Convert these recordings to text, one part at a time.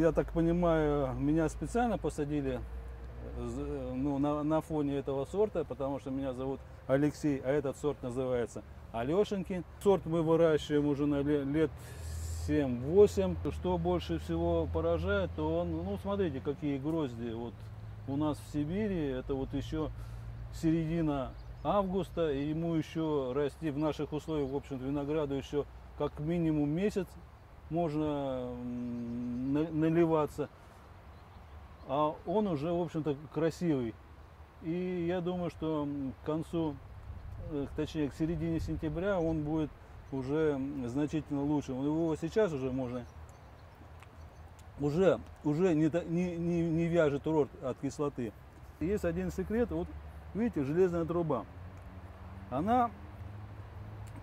Я так понимаю, меня специально посадили на фоне этого сорта, потому что меня зовут Алексей, а этот сорт называется Алёшеньки. Сорт мы выращиваем уже на лет 7-8. Что больше всего поражает, то он, смотрите, какие грозди. Вот у нас в Сибири, это вот еще середина августа, и ему еще расти в наших условиях, в общем-то, винограду еще как минимум месяц можно наливаться. А он уже, в общем-то, красивый. И я думаю, что к середине сентября он будет уже значительно лучше. Его сейчас уже можно, уже не вяжет рот от кислоты. Есть один секрет, вот видите, железная труба, она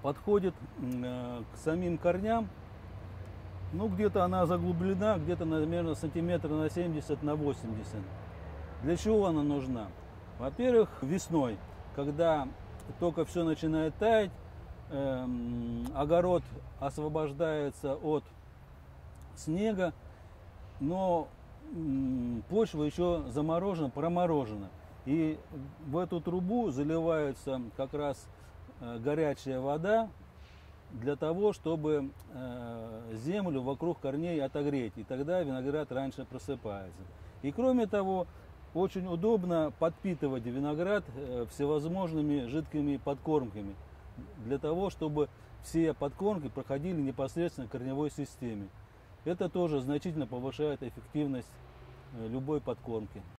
подходит к самим корням, где-то она заглублена, где-то, наверное, сантиметра на 70, на 80. Для чего она нужна? Во-первых, весной, когда только все начинает таять, огород освобождается от снега, но почва еще заморожена, проморожена. И в эту трубу заливается как раз горячая вода для того, чтобы землю вокруг корней отогреть. И тогда виноград раньше просыпается. И кроме того, очень удобно подпитывать виноград всевозможными жидкими подкормками, для того, чтобы все подкормки проходили непосредственно к корневой системе. Это тоже значительно повышает эффективность любой подкормки.